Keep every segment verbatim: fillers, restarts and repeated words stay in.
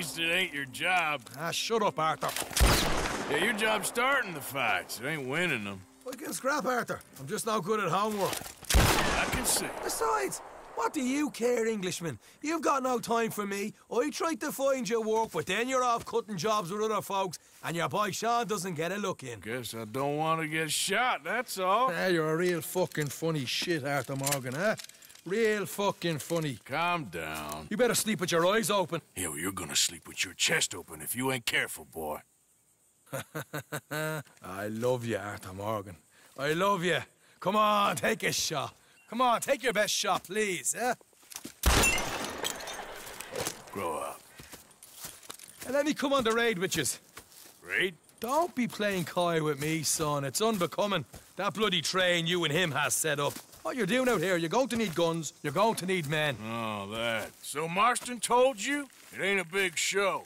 least it ain't your job. Ah, shut up, Arthur. Yeah, your job's starting the fights. It ain't winning them. Well, I can scrap, Arthur. I'm just not good at homework. I can see. Besides, what do you care, Englishman? You've got no time for me. I tried to find your work, but then you're off cutting jobs with other folks, and your boy Sean doesn't get a look in. Guess I don't want to get shot, that's all. Yeah, you're a real fucking funny shit, Arthur Morgan, huh? Real fucking funny. Calm down. You better sleep with your eyes open. Yeah, well, you're gonna sleep with your chest open if you ain't careful, boy. I love you, Arthur Morgan. I love you. Come on, take a shot. Come on, take your best shot, please, eh? Grow up. And let me come on the raid with you. Raid? Don't be playing coy with me, son. It's unbecoming. That bloody train you and him has set up. What you're doing out here, you're going to need guns, you're going to need men. Oh, that. So Marston told you? It ain't a big show.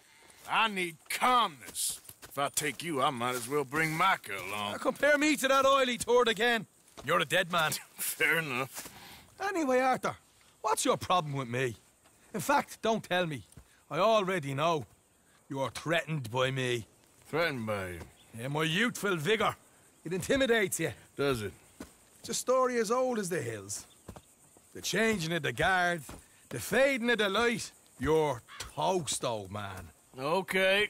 I need calmness. If I take you, I might as well bring Micah along. Now compare me to that oily turd again. You're a dead man. Fair enough. Anyway, Arthur, what's your problem with me? In fact, don't tell me. I already know. You are threatened by me. Threatened by you? Yeah, my youthful vigor. It intimidates you. Does it? It's a story as old as the hills. The changing of the guard, the fading of the light. You're toast, old man. Okay.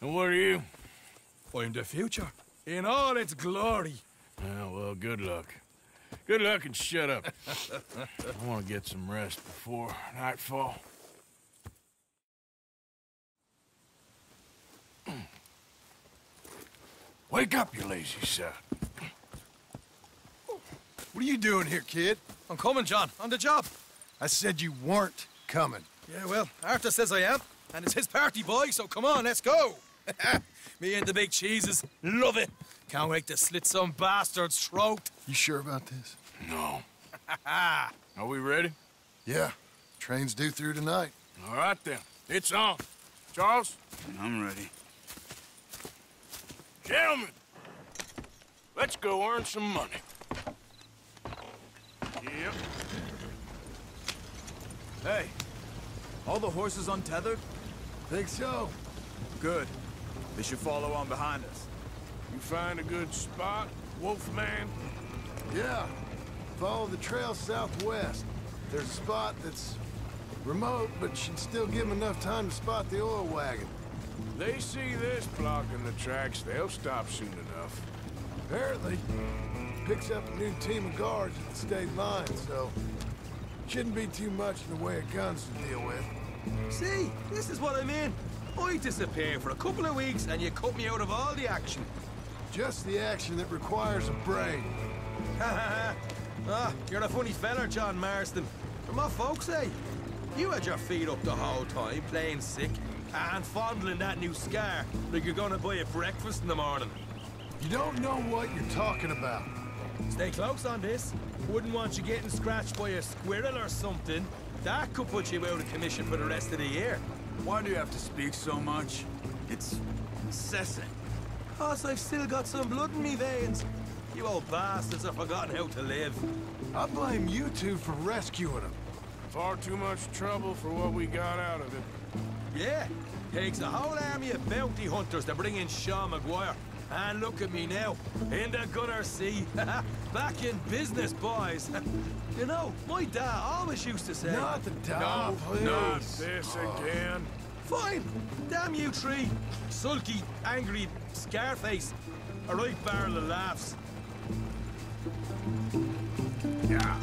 And what are you? I'm the future. In all its glory. Yeah, well, good luck. Good luck and shut up. I want to get some rest before nightfall. Wake up, you lazy son. What are you doing here, kid? I'm coming, John. On the job. I said you weren't coming. Yeah, well, Arthur says I am. And it's his party, boy, so come on, let's go. Me and the big cheeses. Love it. Can't wait to slit some bastard's throat. You sure about this? No. Are we ready? Yeah. Train's due through tonight. All right, then. It's on. Charles? I'm ready. Gentlemen, let's go earn some money. Yep. Hey, all the horses untethered? Think so. Good. They should follow on behind us. You find a good spot, Wolfman? Yeah. Follow the trail southwest. There's a spot that's remote, but should still give them enough time to spot the oil wagon. They see this blocking the tracks, they'll stop soon enough. Apparently. Picks up a new team of guards at the state line, so shouldn't be too much in the way of guns to deal with. See, this is what I mean. I disappear for a couple of weeks and you cut me out of all the action. Just the action that requires a brain. Ha ha ha. Ah, you're a funny fella, John Marston. From what folks say, you had your feet up the whole time, playing sick, and fondling that new scar like you're gonna buy a breakfast in the morning. You don't know what you're talking about. Stay close on this. Wouldn't want you getting scratched by a squirrel or something. That could put you out of commission for the rest of the year. Why do you have to speak so much? It's incessant. Cause I've still got some blood in me veins. You old bastards have forgotten how to live. I blame you two for rescuing him. Far too much trouble for what we got out of it. Yeah, takes a whole army of bounty hunters to bring in Shaw McGuire. And look at me now, in the gutter sea. Back in business, boys. You know, my dad always used to say... Not the dad, no, please. Not this again. Fine. Damn you three. Sulky, angry, Scarface. A right barrel of laughs. Yeah.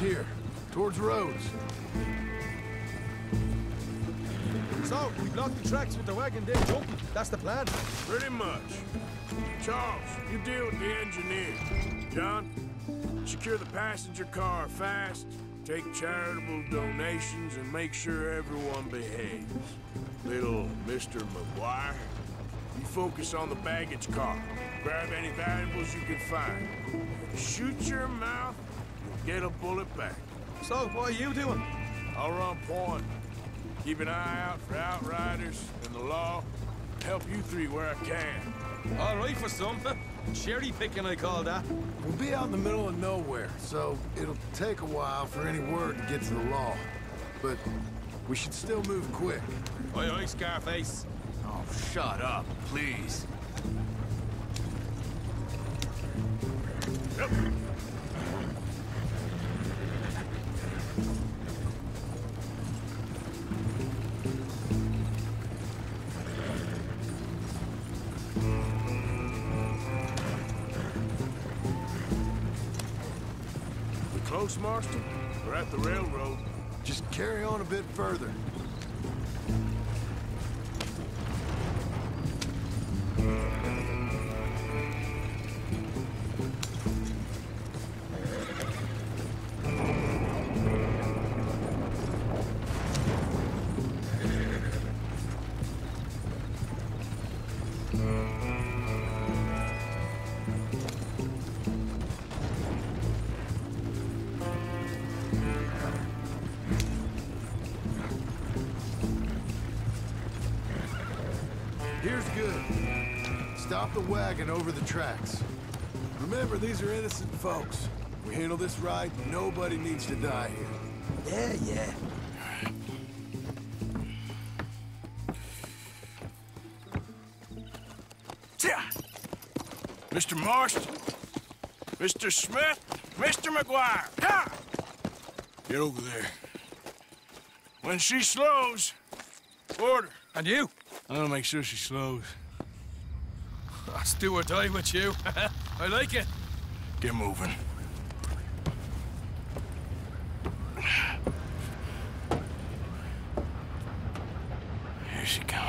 Here, towards roads. So, we blocked the tracks with the wagon there jumping. That's the plan. Pretty much. Charles, you deal with the engineer. John, secure the passenger car fast, take charitable donations, and make sure everyone behaves. Little Mister McGuire. You focus on the baggage car. Grab any valuables you can find. Shoot your mouth. Get a bullet back. So, what are you doing? I'll run point. Keep an eye out for outriders and the law. Help you three where I can. All right for some. Cherry picking, I call that. We'll be out in the middle of nowhere, so it'll take a while for any word to get to the law. But we should still move quick. Oi, oi, Scarface. Oh, shut up, please. Yep. Close, Marston? We're at the railroad. Just carry on a bit further. Stop the wagon over the tracks. Remember, these are innocent folks. We handle this right, nobody needs to die here. Yeah, yeah. Mister Marston, Mister Smith, Mister McGuire. Ha! Get over there. When she slows, order. And you? I'll make sure she slows. Let's do or die with you. I like it. Get moving. Here she comes.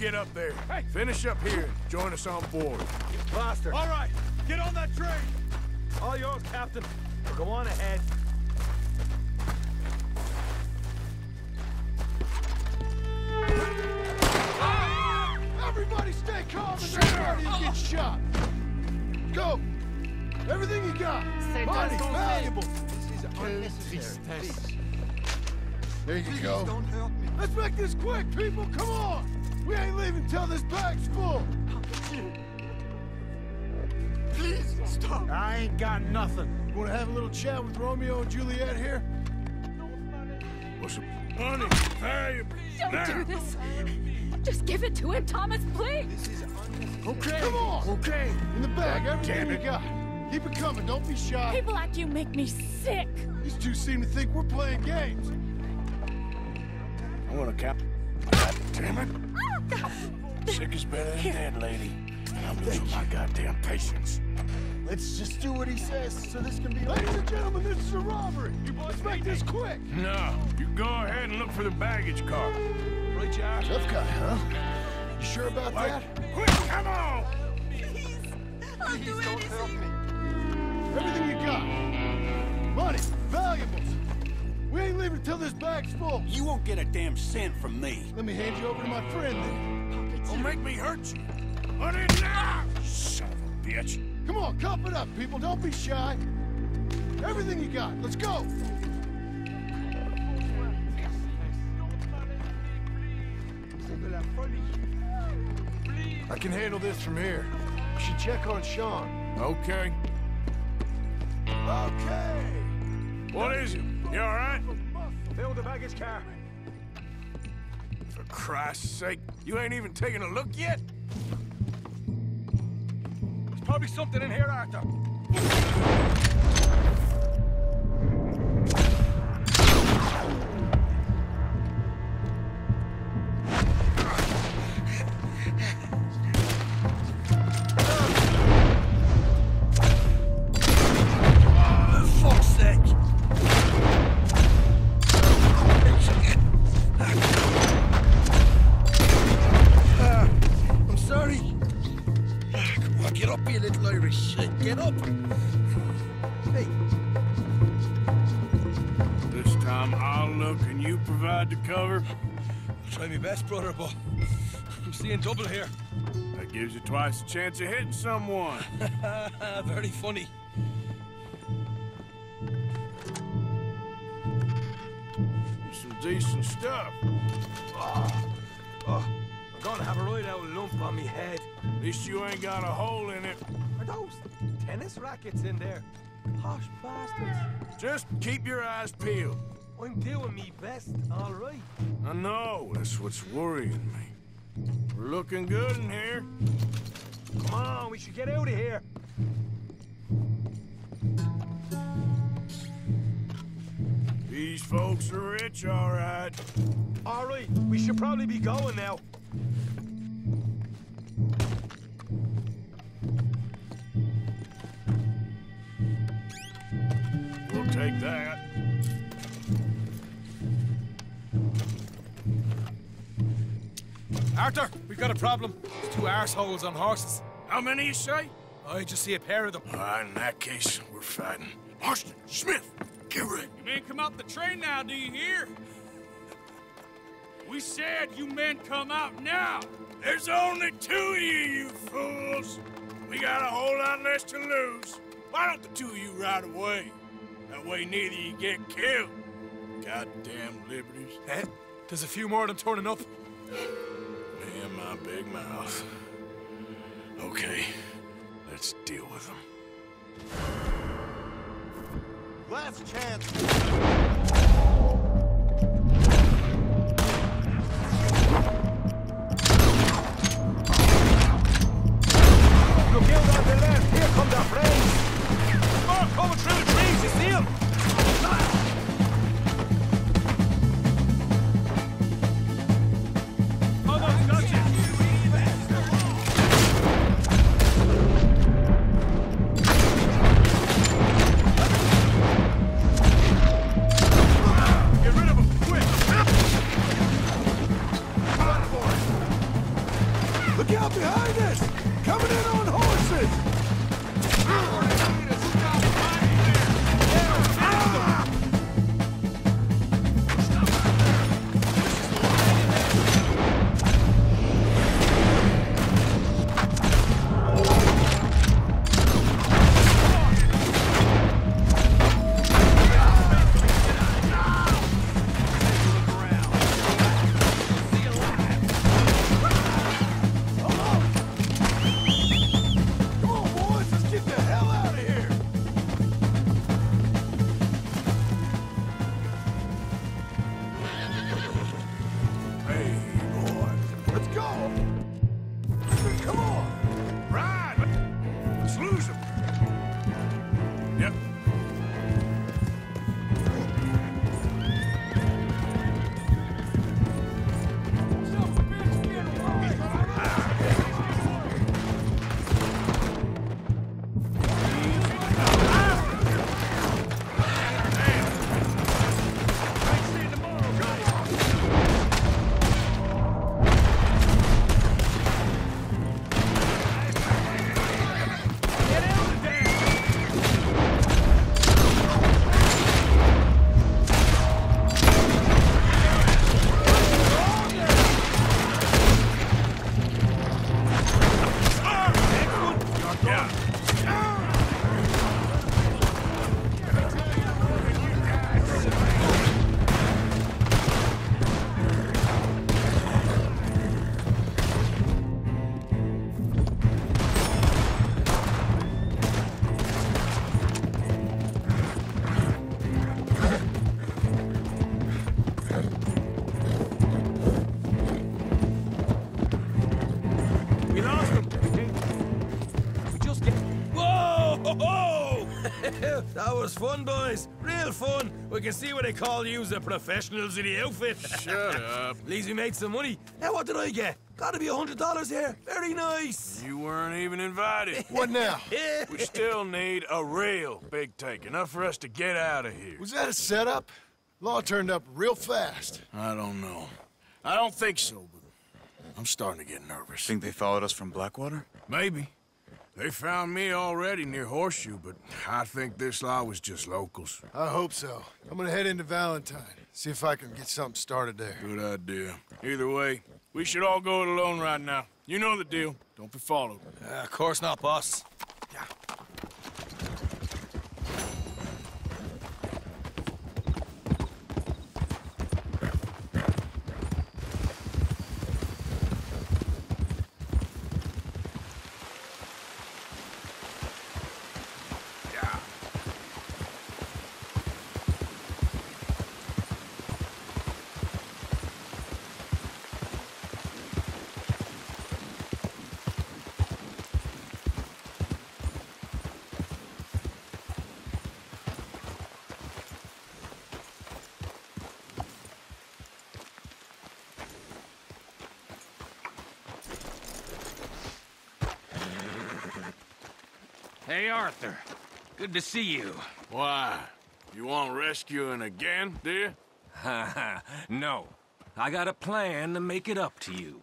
Get up there. Hey. Finish up here. Join us on board. You bastard. All right. Get on that train. All yours, Captain. Go on ahead. Ah! Everybody stay calm and don't let you get shot. Go. Everything you got. Money, valuables. This is unnecessary. Please. There you Please go. Don't help me. Let's make this quick, people. Come on. We ain't leaving till this bag's full! Please, stop! I ain't got nothing. You wanna have a little chat with Romeo and Juliet here? No money. What's up? Money! Valuable! Don't now. do this! Just give it to him, Thomas, please! This is okay! Come on! Okay! In the bag, everything we got. Keep it coming, don't be shy. People like you make me sick! These two seem to think we're playing games. I want a cap. God damn it! Sick is better than dead, lady. And I'm losing my goddamn patience. Let's just do what he says, so this can be... Ladies and gentlemen, this is a robbery. You boys make this quick. No, you go ahead and look for the baggage car. Right, Josh? Tough guy, huh? You sure about what? that? Quick, come on! Please, I'll do anything. Don't help me. Everything you got. Money, valuables. We ain't leaving till this bag's full. You won't get a damn cent from me. Let me hand you over to my friend, then. Don't make me hurt you. Put it now! Son of a bitch. Come on, cop it up, people. Don't be shy. Everything you got. Let's go. I can handle this from here. You should check on Sean. Okay. Okay. What is it? You all right? Fill the baggage car. For Christ's sake, you ain't even taking a look yet? There's probably something in here, Arthur. tried to cover. I'll try my best, brother, but I'm seeing double here. That gives you twice the chance of hitting someone. Very funny. Some decent stuff. Oh, oh, I'm gonna have a right out lump on me head. At least you ain't got a hole in it. Are those tennis rackets in there? Posh bastards. Just keep your eyes peeled. I'm doing me best, all right. I know, that's what's worrying me. We're looking good in here. Come on, we should get out of here. These folks are rich, all right. All right, we should probably be going now. We'll take that. Arthur, we've got a problem. There's two arseholes on horses. How many, you say? I just see a pair of them. Ah, in that case, we're fighting. Marston, Smith, get ready. You men come out the train now, do you hear? We said you men come out now. There's only two of you, you fools. We got a whole lot less to lose. Why don't the two of you ride away? That way neither you get killed. Goddamn liberties. Eh? There's a few more of them turning up. My big mouth. Okay, let's deal with them. Last chance. Look out on the left. Here come the friends. Mark coming through the trees. You see him? Fun, boys. Real fun. We can see what they call you the professionals in the outfit. Shut up. At least we made some money. Now, what did I get? Gotta be a hundred dollars here. Very nice. You weren't even invited. What now? We still need a real big take. Enough for us to get out of here. Was that a setup? Law turned up real fast. I don't know. I don't think so, but I'm starting to get nervous. Think they followed us from Blackwater? Maybe. They found me already near Horseshoe, but I think this lot was just locals. I hope so. I'm gonna head into Valentine, see if I can get something started there. Good idea. Either way, we should all go it alone right now. You know the deal. Don't be followed. Uh, of course not, boss. Yeah. Hey, Arthur. Good to see you. Why? You want rescuing again, dear? Ha no. I got a plan to make it up to you.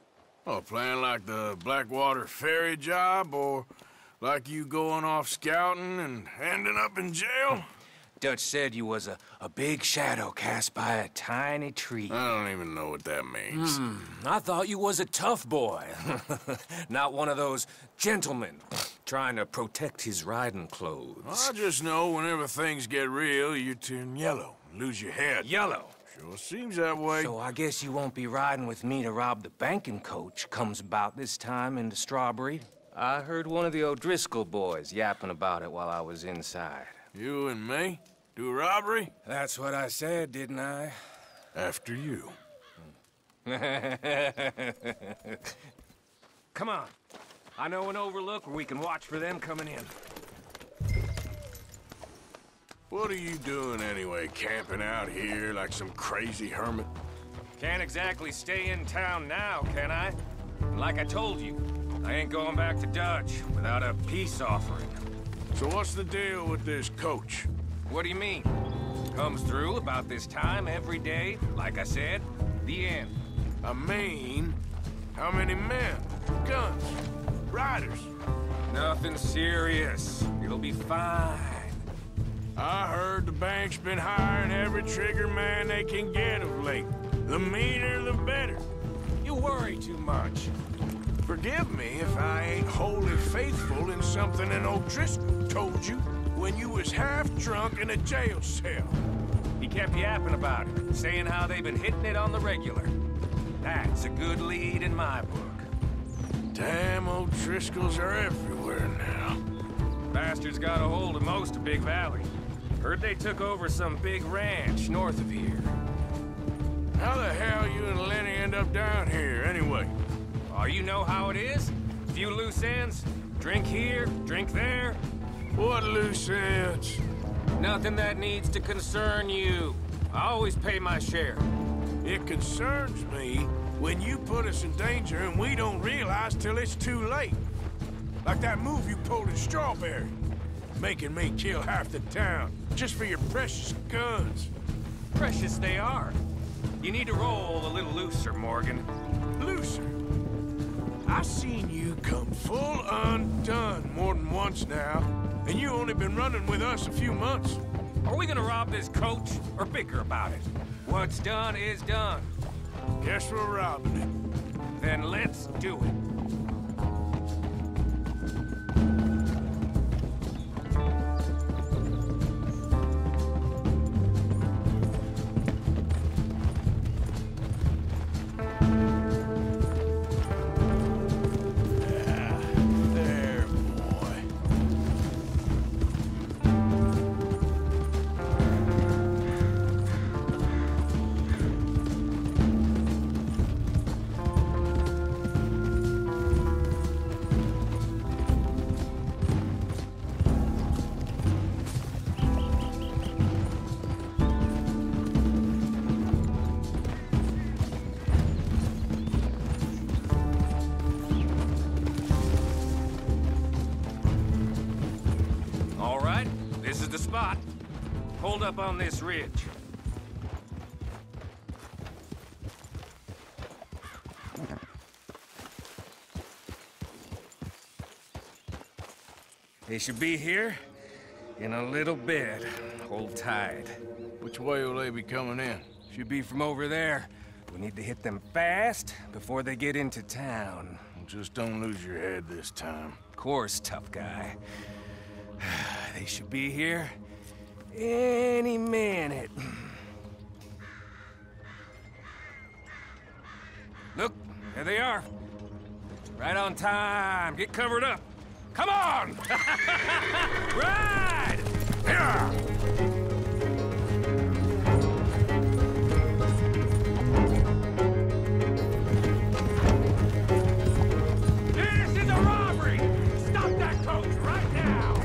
Oh, a plan like the Blackwater ferry job, or like you going off scouting and ending up in jail? Dutch said you was a, a big shadow cast by a tiny tree. I don't even know what that means. Mm, I thought you was a tough boy. Not one of those gentlemen trying to protect his riding clothes. Well, I just know whenever things get real, you turn yellow and lose your head. Yellow? Sure seems that way. So I guess you won't be riding with me to rob the banking coach comes about this time into Strawberry. I heard one of the O'Driscoll boys yapping about it while I was inside. You and me? Do a robbery? That's what I said, didn't I? After you. Come on. I know an overlook where we can watch for them coming in. What are you doing anyway, camping out here like some crazy hermit? Can't exactly stay in town now, can I? And like I told you, I ain't going back to Dutch without a peace offering. So what's the deal with this coach? What do you mean? Comes through about this time every day, like I said, the end. I mean, how many men, guns, riders? Nothing serious. It'll be fine. I heard the bank's been hiring every trigger man they can get of late. The meaner, the better. You worry too much. Forgive me if I ain't wholly faithful in something an O'Driscoll told you when you was half-drunk in a jail cell. He kept yapping about it, saying how they've been hitting it on the regular. That's a good lead in my book. Damn, O'Driscolls are everywhere now. Bastards got a hold of most of Big Valley. Heard they took over some big ranch north of here. How the hell you and Lenny end up down here, anyway? Oh, you know how it is? Few loose ends. Drink here, drink there. What loose ends? Nothing that needs to concern you. I always pay my share. It concerns me when you put us in danger and we don't realize till it's too late. Like that move you pulled in Strawberry, making me kill half the town just for your precious guns. Precious they are. You need to roll a little looser, Morgan. Looser? I seen you come full undone more than once now, and you only been running with us a few months. Are we gonna rob this coach or bicker about it? What's done is done. Guess we're robbing it. Then let's do it. Spot. Hold up on this ridge. They should be here in a little bit. Hold tight. Which way will they be coming in? Should be from over there. We need to hit them fast before they get into town. Well, just don't lose your head this time. Of course, tough guy. They should be here any minute. Look, there they are. Right on time. Get covered up. Come on! Ride! Yeah! This is a robbery! Stop that coach right now!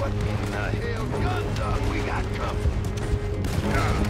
What in the hell? Guns up! We got company! Yeah.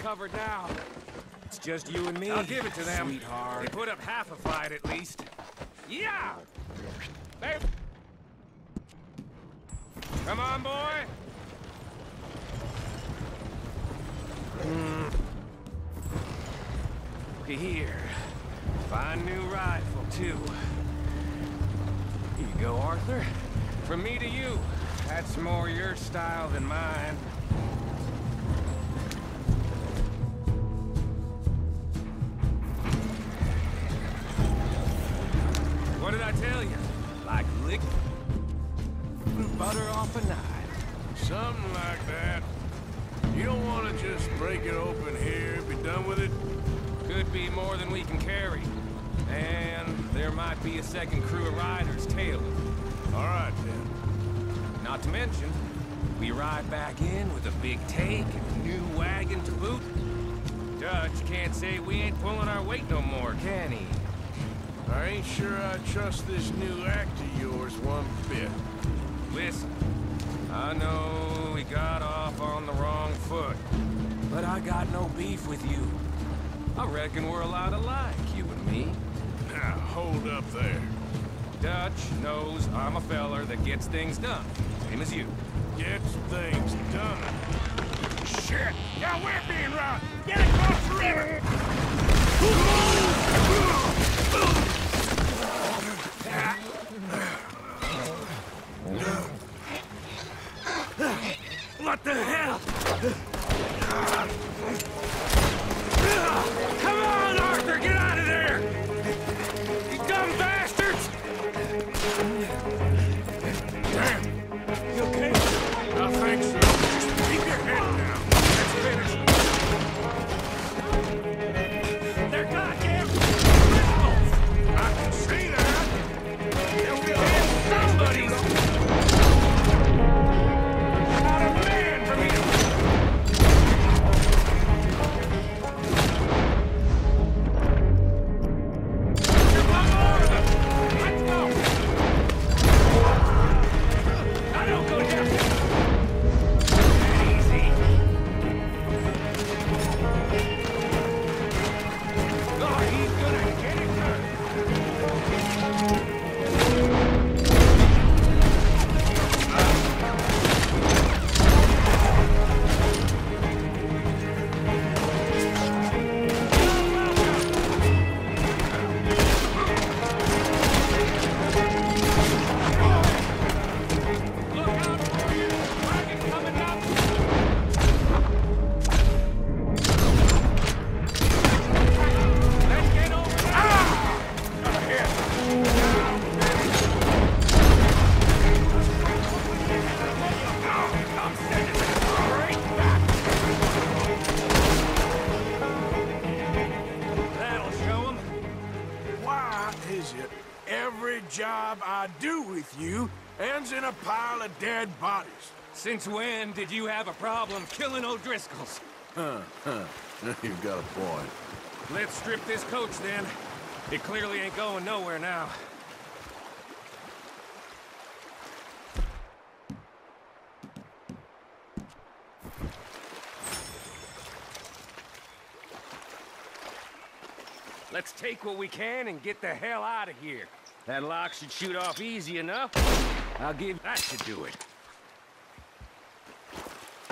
Covered now. It's just you and me. I'll give it to them. Sweetheart. They put up half a fight at least. Yeah! They... Come on, boy! Mm. Okay, here. Fine new rifle, too. Here you go, Arthur. From me to you. That's more your style than mine. What did I tell you? Like lick butter off a knife. Something like that. You don't want to just break it open here, be done with it? Could be more than we can carry. And there might be a second crew of riders tailing. All right, then. Not to mention, we ride back in with a big take and a new wagon to boot. Dutch can't say we ain't pulling our weight no more, can he? I ain't sure I trust this new act of yours one bit. Listen, I know we got off on the wrong foot, but I got no beef with you. I reckon we're a lot alike, you and me. Now, hold up there. Dutch knows I'm a feller that gets things done, same as you. Gets things done. Shit! Now we're being robbed! Get across the river! What the hell? Come on, Arthur, get out of there! You dumb bastards! Damn! You okay? I think so. Just keep your head down. Let's finish. They're goddamn... No! is it? Every job I do with you ends in a pile of dead bodies. Since when did you have a problem killing O'Driscolls? Huh, huh. You've got a point. Let's strip this coach, then. It clearly ain't going nowhere now. Let's take what we can and get the hell out of here. That lock should shoot off easy enough. I'll give that to do it.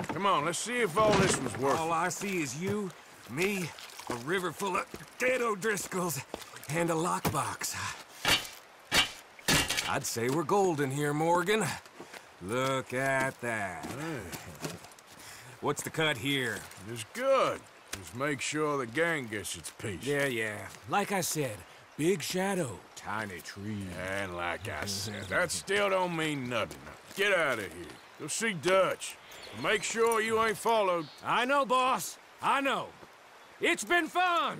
Come on, let's see if all this was worth it. All I see is you, me, a river full of dead O'Driscolls, and a lockbox. I'd say we're golden here, Morgan. Look at that. Hey. What's the cut here? It's good. Just make sure the gang gets its piece. Yeah, yeah. Like I said, big shadow, tiny tree. And like I said, that still don't mean nothing. Get out of here. Go see Dutch. Make sure you ain't followed. I know, boss. I know. It's been fun!